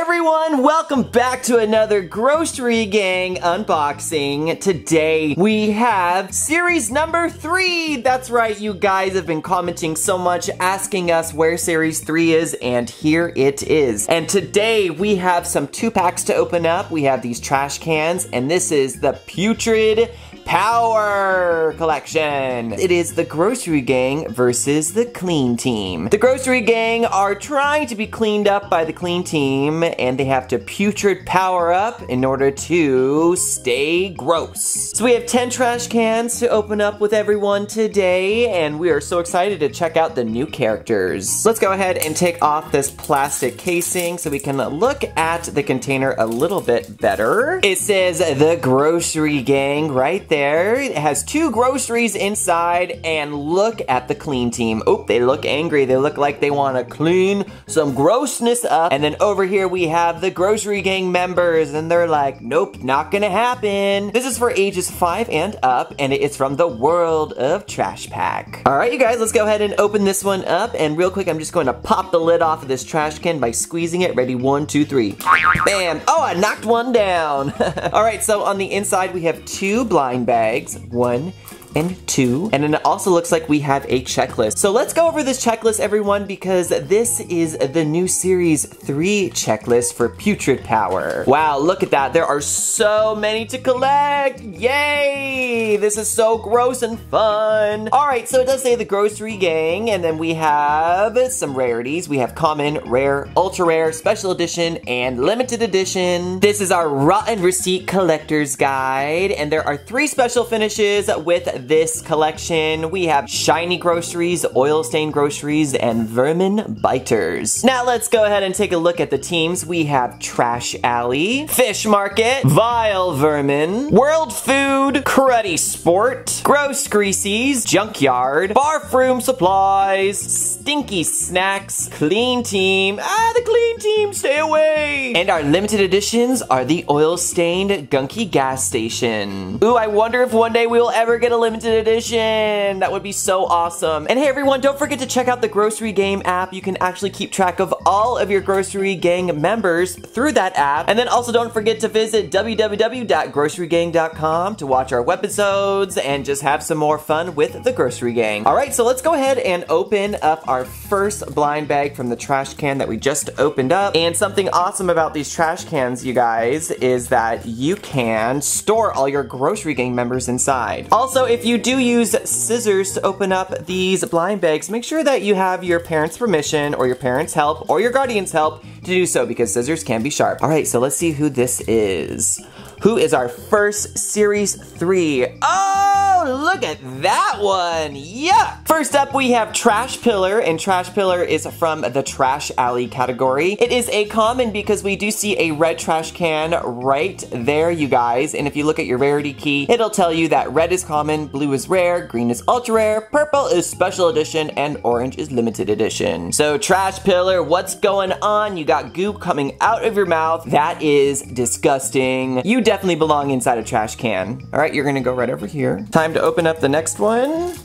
everyone, welcome back to another Grocery Gang unboxing. Today we have series number 3. That's right, you guys have been commenting so much, asking us where series 3 is, and here it is. And today we have some 2-packs to open up. We have these trash cans, and this is the Putrid Power Collection. It is the Grocery Gang versus the Clean Team. The Grocery Gang are trying to be cleaned up by the Clean Team, and they have to putrid power up in order to stay gross. So we have 10 trash cans to open up with everyone today, and we are so excited to check out the new characters. Let's go ahead and take off this plastic casing so we can look at the container a little bit better. It says the Grocery Gang right there. It has 2 groceries inside, and look at the Clean Team. Oh, they look angry. They look like they want to clean some grossness up. And then over here we have the Grocery Gang members, and they're like, nope, not gonna happen. This is for ages 5 and up, and it's from the World of Trash Pack. Alright, you guys, let's go ahead and open this one up, and real quick I'm just going to pop the lid off of this trash can by squeezing it. Ready, 1, 2, 3. Bam! Oh, I knocked one down. Alright, so on the inside we have 2 blind bags, 1 and 2, and then it also looks like we have a checklist. So let's go over this checklist, everyone, because this is the new series 3 checklist for Putrid Power. Wow, look at that. There are so many to collect. Yay! This is so gross and fun. Alright, so it does say the Grocery Gang, and then we have some rarities. We have common, rare, ultra rare, special edition, and limited edition. This is our Rotten Receipt Collector's Guide, and there are 3 special finishes with this collection. We have shiny groceries, oil stained groceries, and vermin biters. Now let's go ahead and take a look at the teams. We have Trash Alley, Fish Market, Vile Vermin, World Food, Cruddy Sport, Gross Greasies, Junkyard, Barfroom Supplies, Stinky Snacks, Clean Team. Ah, the Clean Team, stay away! And our limited editions are the oil stained gunky gas station. Ooh, I wonder if one day we will ever get a limited edition. That would be so awesome. And hey everyone, don't forget to check out the Grocery Gang app. You can actually keep track of all of your Grocery Gang members through that app. And then also don't forget to visit www.grocerygang.com to watch our webisodes and just have some more fun with the Grocery Gang. Alright, so let's go ahead and open up our first blind bag from the trash can that we just opened up. And something awesome about these trash cans, you guys, is that you can store all your Grocery Gang members inside. Also, if you do use scissors to open up these blind bags, make sure that you have your parents' permission or your parents' help or your guardian's help to do so, because scissors can be sharp. Alright, so let's see who this is. Who is our first Series 3? Oh, look at that one! Yeah! First up, we have Trash Pillar, and Trash Pillar is from the Trash Alley category. It is a common because we do see a red trash can right there, you guys, and if you look at your rarity key, it'll tell you that red is common, blue is rare, green is ultra rare, purple is special edition, and orange is limited edition. So, Trash Pillar, what's going on? You got goo coming out of your mouth. That is disgusting. You definitely belong inside a trash can. All right, you're gonna go right over here. Time to open up the next one.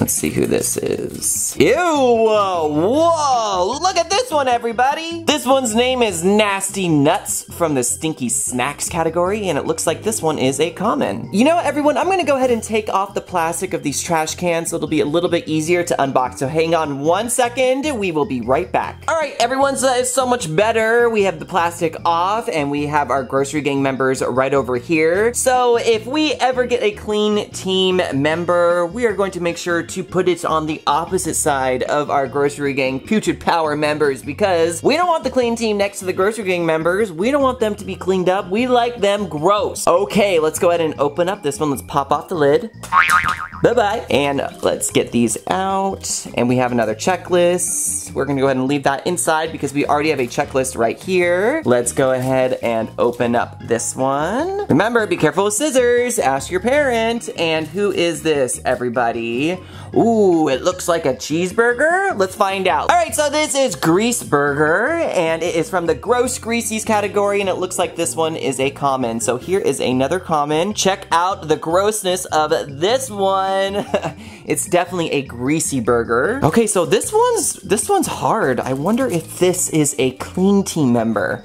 Let's see who this is. Ew! Whoa! Look at this one, everybody! This one's name is Nasty Nuts from the Stinky Snacks category, and it looks like this one is a common. You know what, everyone? I'm gonna go ahead and take off the plastic of these trash cans so it'll be a little bit easier to unbox. So hang on one second, we will be right back. Alright, everyone, so that is so much better. We have the plastic off, and we have our Grocery Gang members right over here. So if we ever get a Clean Team member, we are going to make sure to put it on the opposite side of our Grocery Gang Putrid Power members, because we don't want the Clean Team next to the Grocery Gang members. We don't want them to be cleaned up. We like them gross. Okay, let's go ahead and open up this one. Let's pop off the lid. Bye-bye. And let's get these out. And we have another checklist. We're gonna go ahead and leave that inside because we already have a checklist right here. Let's go ahead and open up this one. Remember, be careful with scissors. Ask your parent. And who is this, everybody? Ooh, it looks like a cheeseburger. Let's find out. All right, so this is Grease Burger, and it is from the Gross Greasies category, and it looks like this one is a common. So here is another common. Check out the grossness of this one. It's definitely a greasy burger. Okay, so this one's hard. I wonder if this is a clean team member.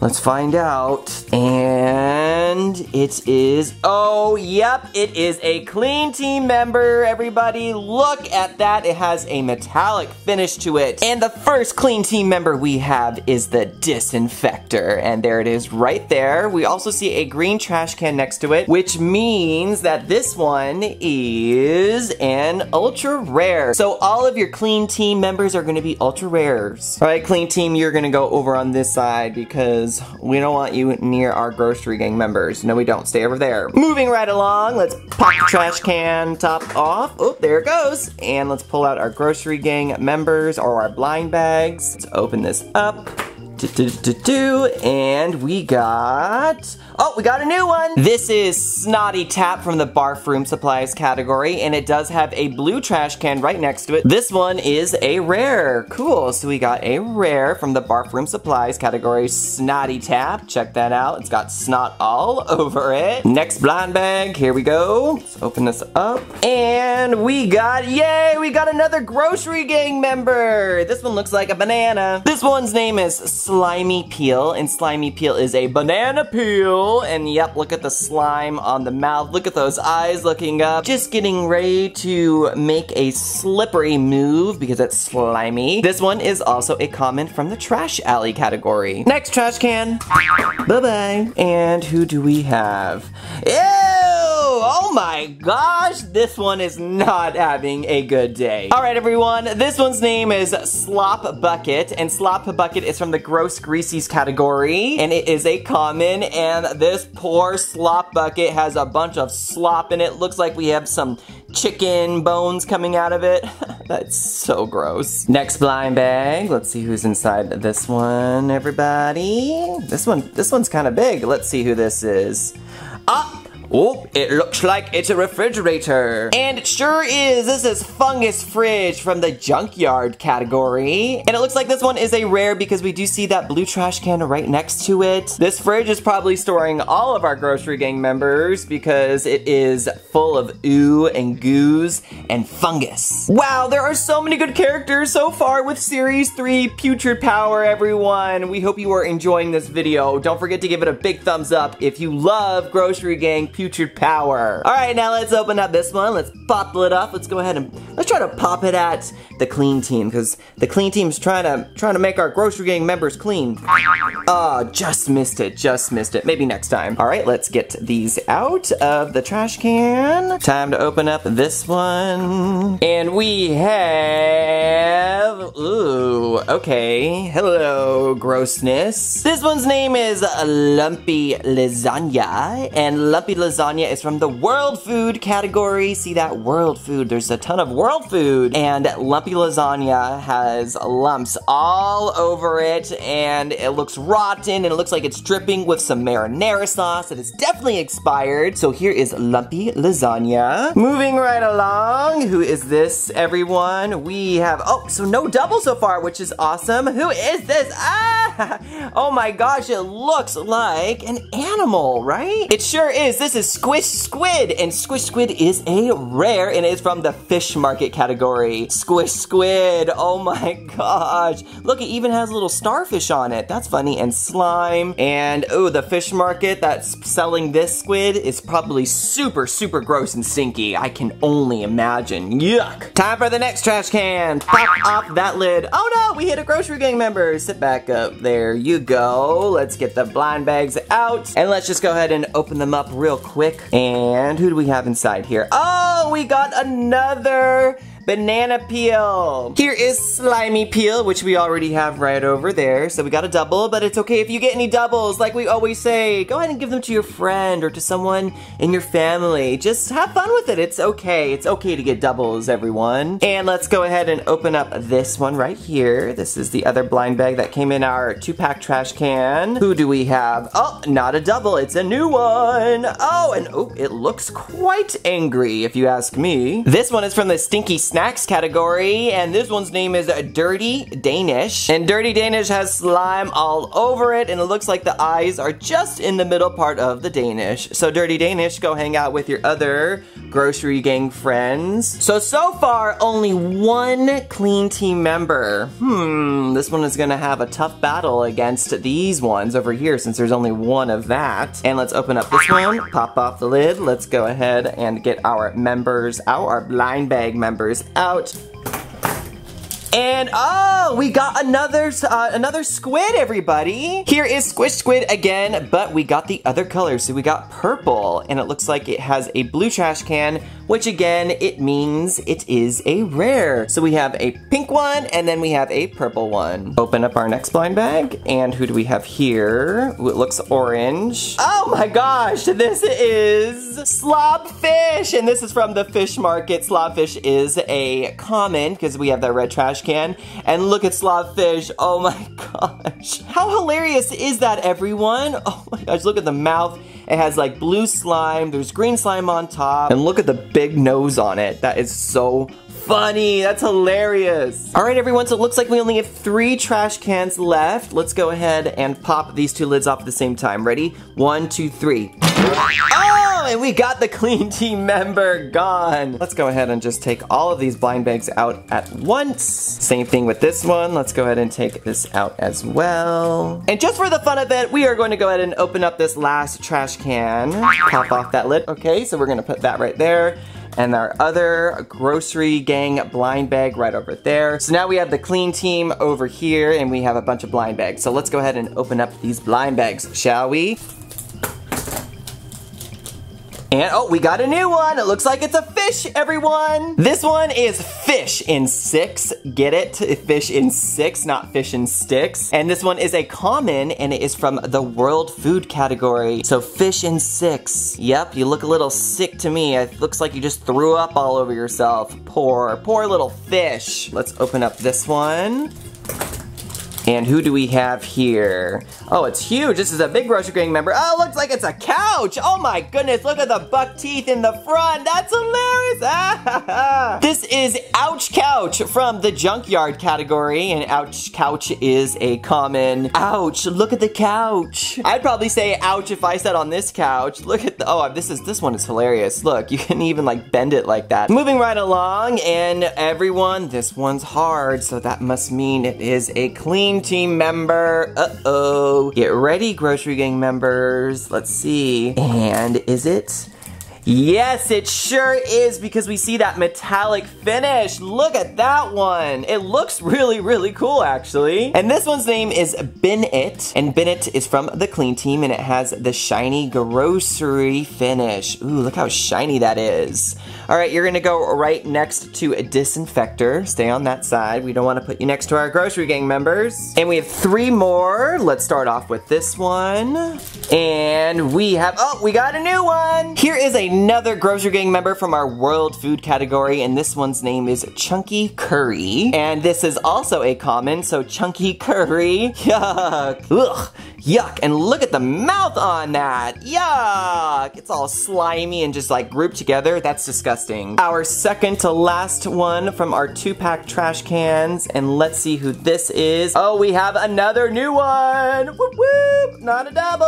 Let's find out. And it is, oh, yep, it is a clean team member, everybody. Look at that. It has a metallic finish to it. And the first clean team member we have is the disinfector. And there it is right there. We also see a green trash can next to it, which means that this one is an ultra rare. So all of your clean team members are gonna be ultra rares. All right, clean team, you're gonna go over on this side because we don't want you near our grocery gang members. No, we don't. Stay over there. Moving right along, let's pop the trash can top off. Oh, there it goes. And let's pull out our grocery gang members or our blind bags. Let's open this up. And we got, oh, we got a new one. This is Snotty Tap from the Barfroom Supplies category, and it does have a blue trash can right next to it. This one is a rare. Cool, so we got a rare from the Barfroom Supplies category, Snotty Tap. Check that out, it's got snot all over it. Next blind bag, here we go. Let's open this up, and we got, yay, we got another grocery gang member. This one looks like a banana. This one's name is Slimy Peel, and Slimy Peel is a banana peel. And yep, look at the slime on the mouth. Look at those eyes looking up. Just getting ready to make a slippery move because it's slimy. This one is also a comment from the trash alley category. Next trash can. Bye-bye. And who do we have? Ew! Oh my gosh, this one is not having a good day. All right, everyone, this one's name is Slop Bucket, and Slop Bucket is from the Gross Greasies category, and it is a common, and this poor Slop Bucket has a bunch of slop in it. Looks like we have some chicken bones coming out of it. That's so gross. Next blind bag. Let's see who's inside this one, everybody. This one's kind of big. Let's see who this is. Ah! Oh, it looks like it's a refrigerator. And it sure is. This is Fungus Fridge from the Junkyard category. And it looks like this one is a rare because we do see that blue trash can right next to it. This fridge is probably storing all of our grocery gang members because it is full of oo and goos and fungus. Wow, there are so many good characters so far with Series 3 Putrid Power, everyone. We hope you are enjoying this video. Don't forget to give it a big thumbs up if you love grocery gang Putrid Power. All right, now let's open up this one. Let's pop it up. Let's go ahead and let's try to pop it at the clean team because the clean team's trying to make our grocery gang members clean. Oh, just missed it. Just missed it. Maybe next time. All right, let's get these out of the trash can. Time to open up this one. And we have, ooh, okay. Hello, grossness. This one's name is Lumpy Lasagna, and Lumpy Lasagna is from the World Food category. See that World Food? There's a ton of World Food. And Lumpy Lasagna has lumps all over it, and it looks rotten, and it looks like it's dripping with some marinara sauce that is definitely expired. So here is Lumpy Lasagna. Moving right along, who is this, everyone? We have, oh, so no double so far, which is awesome. Who is this? Ah! Oh my gosh, it looks like an animal, right? It sure is. This is Squish Squid, and Squish Squid is a rare, and it's from the Fish Market category. Squish Squid, oh my gosh. Look, it even has a little starfish on it. That's funny, and slime, and oh, the Fish Market that's selling this squid is probably super, super gross and stinky. I can only imagine, yuck. Time for the next trash can. Pop off that lid. Oh no, we hit a grocery gang member. Sit back up, there you go. Let's get the blind bags out, and let's just go ahead and open them up real quick. And who do we have inside here? Oh, we got another banana peel. Here is slimy peel, which we already have right over there. So we got a double, but it's okay if you get any doubles. Like we always say, go ahead and give them to your friend or to someone in your family. Just have fun with it. It's okay. It's okay to get doubles, everyone. And let's go ahead and open up this one right here. This is the other blind bag that came in our 2-pack trash can. Who do we have? Oh, not a double. It's a new one. Oh, and oh, it looks quite angry, if you ask me. This one is from the Stinky Snacks category, and this one's name is Dirty Danish. And Dirty Danish has slime all over it, and it looks like the eyes are just in the middle part of the Danish. So Dirty Danish, go hang out with your other grocery gang friends. So far, only one clean team member. This one is gonna have a tough battle against these ones over here, since there's only one of that. And let's open up this one, pop off the lid. Let's go ahead and get our members out, our blind bag members out. And oh, we got another squid, everybody. Here is Squish Squid again, but we got the other color. So we got purple, and it looks like it has a blue trash can, which again, it means it is a rare. So we have a pink one, and then we have a purple one. Open up our next blind bag, and who do we have here? Ooh, it looks orange. Oh my gosh, this is Slobfish, and this is from the fish market. Slobfish is a common, because we have that red trash can, and look at Slobfish. Oh my gosh. How hilarious is that, everyone? Oh my gosh, look at the mouth. It has like blue slime, there's green slime on top, and look at the big nose on it. That is so funny, that's hilarious. All right, everyone, so it looks like we only have 3 trash cans left. Let's go ahead and pop these 2 lids off at the same time. Ready? 1, 2, 3. Oh, and we got the clean team member gone. Let's go ahead and just take all of these blind bags out at once. Same thing with this one. Let's go ahead and take this out as well. And just for the fun of it, we are going to go ahead and open up this last trash can. Pop off that lid. Okay, so we're gonna put that right there. And our other grocery gang blind bag right over there. So now we have the clean team over here, and we have a bunch of blind bags. So let's go ahead and open up these blind bags, shall we? And oh, we got a new one. It looks like it's a fish, everyone. This one is Fish in 6. Get it? Fish in 6, not Fish in Sticks. And this one is a common, and it is from the World Food category. So Fish in 6. Yep, you look a little sick to me. It looks like you just threw up all over yourself. Poor, poor little fish. Let's open up this one. And who do we have here? Oh, it's huge. This is a big grocery gang member. Oh, it looks like it's a couch. Oh my goodness, look at the buck teeth in the front. That's hilarious. This is Ouch Couch from the Junkyard category, and Ouch Couch is a common. Ouch, look at the couch. I'd probably say ouch if I sat on this couch. Look at the, oh, this one is hilarious. Look, you can even like bend it like that. Moving right along, and everyone, this one's hard, so that must mean it is a clean team member. Uh-oh. Get ready, grocery gang members. Let's see. And is it? Yes, it sure is, because we see that metallic finish. Look at that one. It looks really, really cool, actually. And this one's name is Bennett, and Bennett is from the clean team, and it has the shiny grocery finish. Ooh, look how shiny that is. All right, you're gonna go right next to a disinfector. Stay on that side. We don't wanna put you next to our grocery gang members. And we have 3 more. Let's start off with this one. And we have, oh, we got a new one. Here is a another grocery gang member from our World Food category, and this one's name is Chunky Curry. And this is also a common, so Chunky Curry. Yuck. Ugh. Yuck. And look at the mouth on that. Yuck. It's all slimy and just like grouped together. That's disgusting. Our second to last one from our 2-pack trash cans, and let's see who this is. Oh, we have another new one. Whoop whoop. Not a double.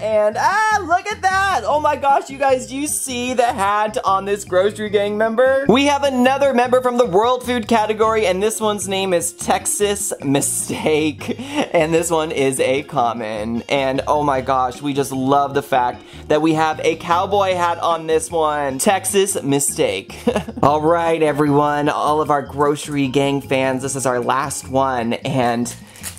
And ah, look at that. Oh my gosh, you guys, you see the hat on this grocery gang member? We have another member from the World Food category, and this one's name is Texas Mistake, and this one is a common. And oh my gosh, we just love the fact that we have a cowboy hat on this one. Texas Mistake. All right, everyone, all of our grocery gang fans, this is our last one, and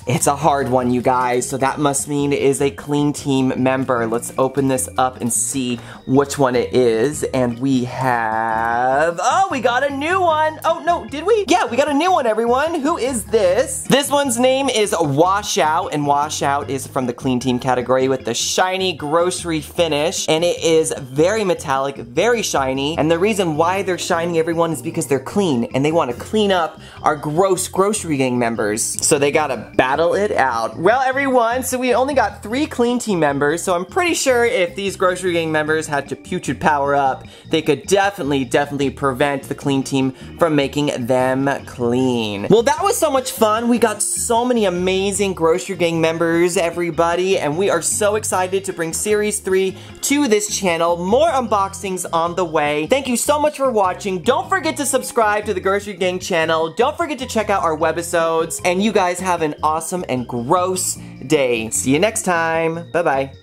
It's a hard one, you guys, so that must mean it is a clean team member. Let's open this up and see which one it is, and we have... Oh, we got a new one! Oh, no, did we? Yeah, we got a new one, everyone! Who is this? This one's name is Washout, and Washout is from the clean team category with the shiny grocery finish, and it is very metallic, very shiny, and the reason why they're shiny, everyone, is because they're clean, and they want to clean up our gross grocery gang members, so they gotta battle it out. Well, everyone, so we only got 3 clean team members, so I'm pretty sure if these grocery gang members had to putrid power up, they could definitely prevent the clean team from making them clean. Well, that was so much fun. We got so many amazing grocery gang members, everybody, and we are so excited to bring Series 3 to this channel. More unboxings on the way. Thank you so much for watching. Don't forget to subscribe to the Grocery Gang channel. Don't forget to check out our webisodes, and you guys have an awesome and gross day. See you next time. Bye-bye.